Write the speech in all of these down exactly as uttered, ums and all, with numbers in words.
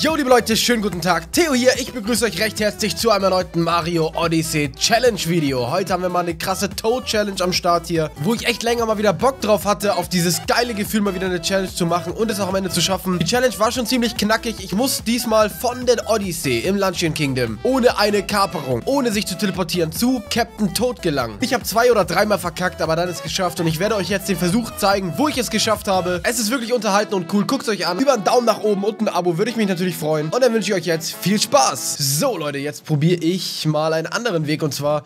Jo, liebe Leute, schönen guten Tag. Theo hier, ich begrüße euch recht herzlich zu einem erneuten Mario Odyssey Challenge Video. Heute haben wir mal eine krasse Toad Challenge am Start hier, wo ich echt länger mal wieder Bock drauf hatte, auf dieses geile Gefühl mal wieder eine Challenge zu machen und es auch am Ende zu schaffen. Die Challenge war schon ziemlich knackig. Ich muss diesmal von den Odyssey im Luncheon Kingdom ohne eine Kaperung, ohne sich zu teleportieren, zu Captain Toad gelangen. Ich habe zwei oder dreimal verkackt, aber dann ist es geschafft und ich werde euch jetzt den Versuch zeigen, wo ich es geschafft habe. Es ist wirklich unterhalten und cool. Guckt es euch an. Über einen Daumen nach oben und ein Abo würde ich mich natürlich freuen. Und dann wünsche ich euch jetzt viel Spaß. So, Leute, jetzt probiere ich mal einen anderen Weg. Und zwar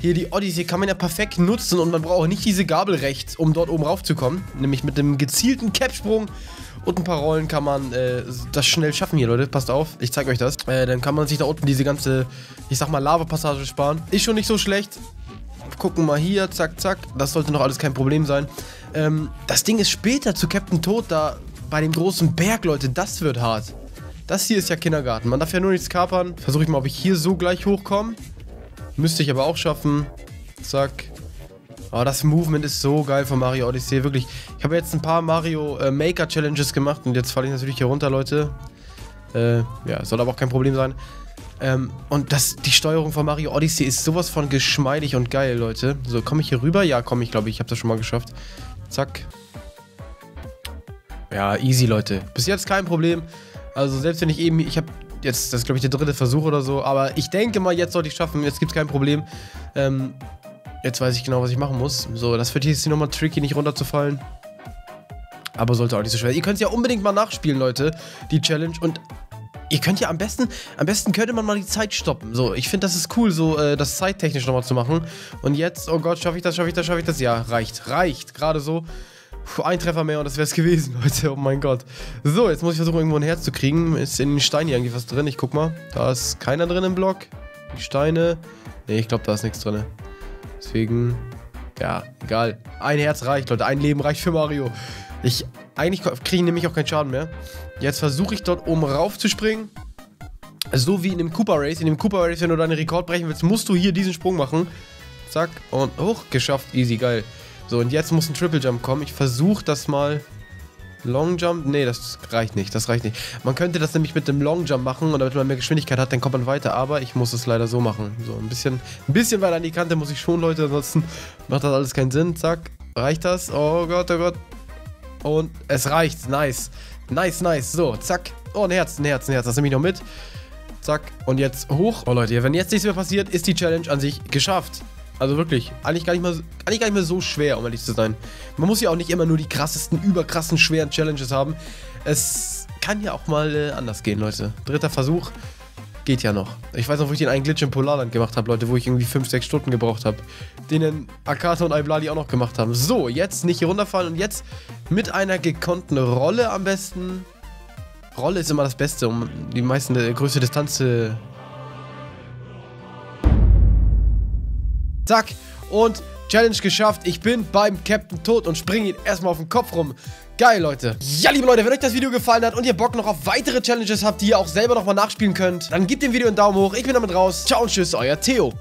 hier die Odyssey kann man ja perfekt nutzen und man braucht nicht diese Gabel rechts, um dort oben raufzukommen. Nämlich mit einem gezielten Capsprung und ein paar Rollen kann man äh, das schnell schaffen hier, Leute. Passt auf, ich zeige euch das. Äh, dann kann man sich da unten diese ganze, ich sag mal, Lava-Passage sparen. Ist schon nicht so schlecht. Gucken mal hier, zack, zack. Das sollte noch alles kein Problem sein. Ähm, das Ding ist später zu Captain Toad da bei dem großen Berg, Leute. Das wird hart. Das hier ist ja Kindergarten. Man darf ja nur nichts kapern. Versuche ich mal, ob ich hier so gleich hochkomme. Müsste ich aber auch schaffen. Zack. Oh, das Movement ist so geil von Mario Odyssey. Wirklich. Ich habe jetzt ein paar Mario äh, Maker Challenges gemacht. Und jetzt falle ich natürlich hier runter, Leute. Äh, ja, soll aber auch kein Problem sein. Ähm, und das, die Steuerung von Mario Odyssey ist sowas von geschmeidig und geil, Leute. So, komme ich hier rüber? Ja, komme ich, glaube ich. Ich habe das schon mal geschafft. Zack. Ja, easy, Leute. Bis jetzt kein Problem. Also selbst wenn ich eben, ich habe jetzt, das ist glaube ich der dritte Versuch oder so, aber ich denke mal, jetzt sollte ich schaffen, jetzt gibt es kein Problem. Ähm, jetzt weiß ich genau, was ich machen muss. So, das wird hier jetzt nochmal tricky, nicht runterzufallen. Aber sollte auch nicht so schwer sein. Ihr könnt es ja unbedingt mal nachspielen, Leute, die Challenge. Und ihr könnt ja am besten, am besten könnte man mal die Zeit stoppen. So, ich finde, das ist cool, so äh, das zeittechnisch nochmal zu machen. Und jetzt, oh Gott, schaffe ich das, schaffe ich das, schaffe ich das? Ja, reicht, reicht, gerade so. Puh, ein Treffer mehr und das wäre es gewesen, Leute. Oh mein Gott. So, jetzt muss ich versuchen, irgendwo ein Herz zu kriegen. Ist in den Steinen hier irgendwie was drin? Ich guck mal. Da ist keiner drin im Block. Die Steine. Ne, ich glaube, da ist nichts drin. Deswegen, ja, egal. Ein Herz reicht, Leute. Ein Leben reicht für Mario. Ich, eigentlich kriege ich nämlich auch keinen Schaden mehr. Jetzt versuche ich dort oben rauf zu springen. So wie in dem Koopa Race. In dem Koopa Race, wenn du deinen Rekord brechen willst, musst du hier diesen Sprung machen. Zack. Und hoch. Geschafft. Easy. Geil. So, und jetzt muss ein Triple Jump kommen. Ich versuche das mal. Long Jump? Nee, das reicht nicht. Das reicht nicht. Man könnte das nämlich mit dem Long Jump machen und damit man mehr Geschwindigkeit hat, dann kommt man weiter. Aber ich muss es leider so machen. So, ein bisschen, ein bisschen weiter an die Kante muss ich schon, Leute. Ansonsten macht das alles keinen Sinn. Zack. Reicht das? Oh Gott, oh Gott. Und es reicht. Nice. Nice, nice. So, zack. Oh, ein Herz, ein Herz, ein Herz. Das nehme ich noch mit. Zack. Und jetzt hoch. Oh, Leute, wenn jetzt nichts mehr passiert, ist die Challenge an sich geschafft. Also wirklich, eigentlich gar, nicht mal, eigentlich gar nicht mehr so schwer, um ehrlich zu sein. Man muss ja auch nicht immer nur die krassesten, überkrassen, schweren Challenges haben. Es kann ja auch mal äh, anders gehen, Leute. Dritter Versuch geht ja noch. Ich weiß noch, wo ich den einen Glitch im Polarland gemacht habe, Leute, wo ich irgendwie fünf, sechs Stunden gebraucht habe. Den Akata und Ibladi auch noch gemacht haben. So, jetzt nicht hier runterfallen und jetzt mit einer gekonnten Rolle am besten. Rolle ist immer das Beste, um die meisten äh, größte Distanz zu... Äh, Zack, und Challenge geschafft. Ich bin beim Captain Toad und springe ihn erstmal auf den Kopf rum. Geil, Leute. Ja, liebe Leute, wenn euch das Video gefallen hat und ihr Bock noch auf weitere Challenges habt, die ihr auch selber nochmal nachspielen könnt, dann gebt dem Video einen Daumen hoch. Ich bin damit raus. Ciao und tschüss, euer Theo.